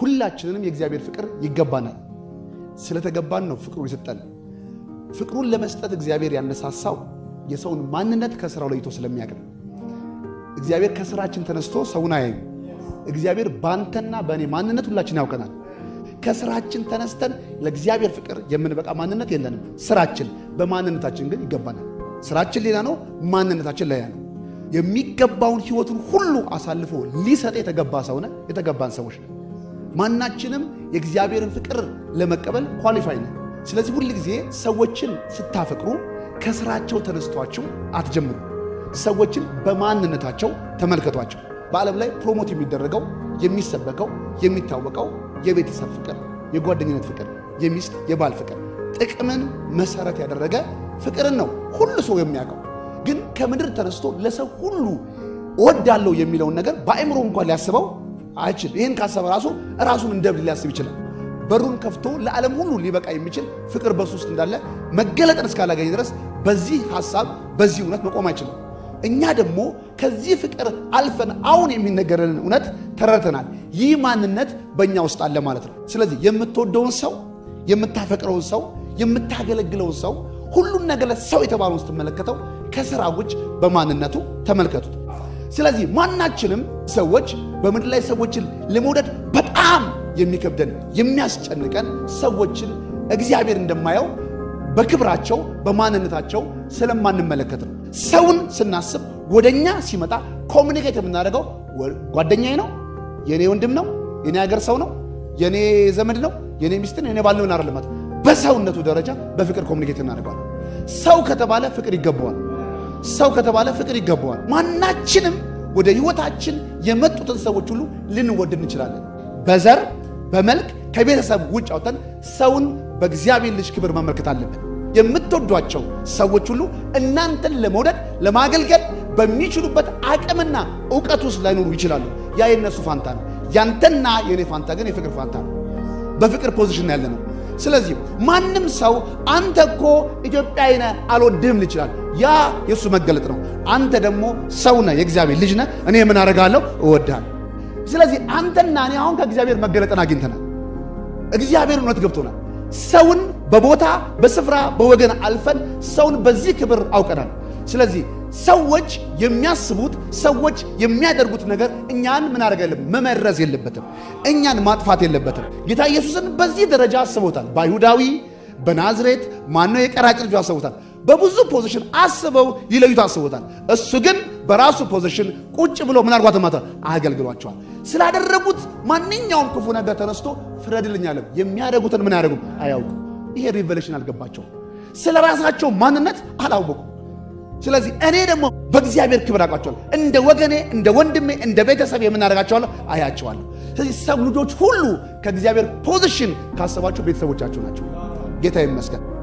ሁላችንንም የእግዚአብሔር ፍቅር ይገባናል ስለተገባን ነው ፍቅሩ ይሰጣል ፍቅሩን ለመስጠት እግዚአብሔር ያነሳሳው የሰውን ማንነት ከሥራው ለይቶ ስለሚያቀርብ እግዚአብሔር ከሥራችን ተነስቶ ሰውን አይም እግዚአብሔር ባንተና በእኔ ማንነት ሁላችን ያውቀናል ከሥራችን ተነስተን ለእግዚአብሔር ፍቅር የምንበቃ ማንነት የለንም ሥራችን በማንነታችን ግን ይገባናል ሥራችን ሌላ ነው ማንነታችን ሌላ ነው የሚገባውን ሕይወቱን ሁሉ አሳልፎ ሊሰጥ የተገባን ሰዎች ነው ማናችንም የእግዚአብሔርን ፍቅር ለመቀበል ኳሊፋይ ነን ስለዚህ ሁሉ ጊዜ ሰዎችን ስታፈቅሩ ከሥራቸው ተነስተዋችሁ አትጀምሩ ሰዎችን በማንነታቸው ተመልከቷቸው በአለም ላይ ፕሮሞት የሚደረገው የሚሰበከው የሚታወቀው የቤተሰብ ፍቅር የጓደኝነት ፍቅር የሚስት የባል ፍቅር ጥቅምን መሰረት ያደረገ ፍቅርን ነው ሁሉ ሰው የሚያቀው ግን ከምድር ተነስቶ ለሰው ሁሉ ወዳለው የሚለው ነገር ባይምሮ እንኳን ሊያስበው አይችል ይሄን ካሰበ ራሱን እንደብድ ሊያስብ ይችላል በሩን ከፍቶ ለዓለም ሁሉ ሊበቃ የሚችል ፍቅር በሱ ውስጥ እንዳለ መገለጥን እስካላገኘ ድረስ በዚህ ሐሳብ በዚህ እውነት መቆም አይችልም እኛ ደግሞ ከዚህ ፍቅር አልፈን አሁን የሚነገረንን እውነት ተረድተናል ይህ ማንነት በእኛ ውስጥ አለ ማለት ነው ስለዚህ የምትወደውን ሰው የምታፈቅረውን ሰው የምታገለግለውን ሰው ሁሉን ነገር ለሰው የተባለውን ስትመለከተው ከሥራዎች በማንነቱ ተመልከቱት ስለዚህ ማናችንም ሰዎች በመድላይ ላይ ሰዎችን ለመውደድ በጣም የሚከብደን የሚያስጨንቀን ሰዎችን እግዚአብሔር እንደማያው በክብራቸው በማንነታቸው ስለማንመለከት ነው ሰውን ስናስብ ወደኛ ሲመጣ ኮሙኒኬት የምናደርገው ጓደኛዬ ነው የኔ ወንድም ነው የኔ ሀገር ሰው ነው የኔ ዘመድ ነው የኔ ሚስት ነው የኔ ባል ነው አይደለም በሰውነቱ ደረጃ በፍቅር ኮሙኒኬት እናደርጋለን ሰው ከተባለ ፍቅር ይገባዋል ሰው ከተባለ ፍቅር ይገባዋል ማናችንም ወደ ህይወታችን የመጡትን ሰዎች ሁሉ ልንወድ እንችላለን በዘር በመልክ ከቤተሰብ ውጭ አውጥተን ሰውን በእግዚአብሔር ልጅ ክብር መመልከት አለብን የምትወዷቸው ሰዎች ሁሉ እናንተን ለመውደድ ለማገልገል በሚችሉበት አቅምና ዕውቀት ውስጥ ላይኖሩ ይችላሉ ያ የነሱ ፋንታ ነው ያንተና የኔ ፋንታ ግን የፍቅር ፋንታ ነው በፍቅር ፖዚሽን ያለ ነው ስለዚህ ማንም ሰው አንተኮ ኢትዮጵያዊ ነህ አልወድም ይችላል ያ የሱ መገለጥ ነው አንተ ደግሞ ሰው ነህ የእግዚአብሔር ልጅ ነህ እኔ ምን አረጋለሁ እወዳለሁ ስለዚህ አንተና እኔ አሁን ከእግዚአብሔር መገለጥን አግኝተናል እግዚአብሔር እውነት ገብቶናል ሰውን በቦታ በስፍራ በወገን አልፈን ሰውን በዚህ ክብር አውቀናል ስለዚህ ሰዎች የሚያስቡት ሰዎች የሚያደርጉት ነገር እኛን ምን አደረገልን መመረዝ የለበትም እኛን ማጥፋት የለበትም ጌታ ኢየሱስን በዚህ ደረጃ አስበውታል ባይሁዳዊ በናዝሬት ማነው የቀራጭ ልጅ አስበውታል በብዙ ፖዚሽን አስበው ይለዩት አስበውታል እሱ ግን በራሱ ፖዚሽን ቁጭ ብሎ ምን አርጓት ማታ አገልግሏቸዋል ስላደረጉት ማንኛውም ክፉ ነገር ተነስቶ ፍረድልኛል የሚያደርጉትን ምን ያደርጉ አያውቁ ይሄ ሪቨሌሽን አልገባቸው ስለራሳቸው ማንነት አላወቁ ስለዚህ እኔ ደግሞ በእግዚአብሔር ክብር አቃቸዋለሁ እንደ ወገኔ እንደ ወንድሜ እንደ ቤተሰብ የምናደርጋቸዋለሁ አያቸዋለሁ ስለዚህ ሰው ልጆች ሁሉ ከእግዚአብሔር ፖዚሽን ካሰባችሁ ቤተሰቦቻችሁ ናቸው ጌታ ይመስገን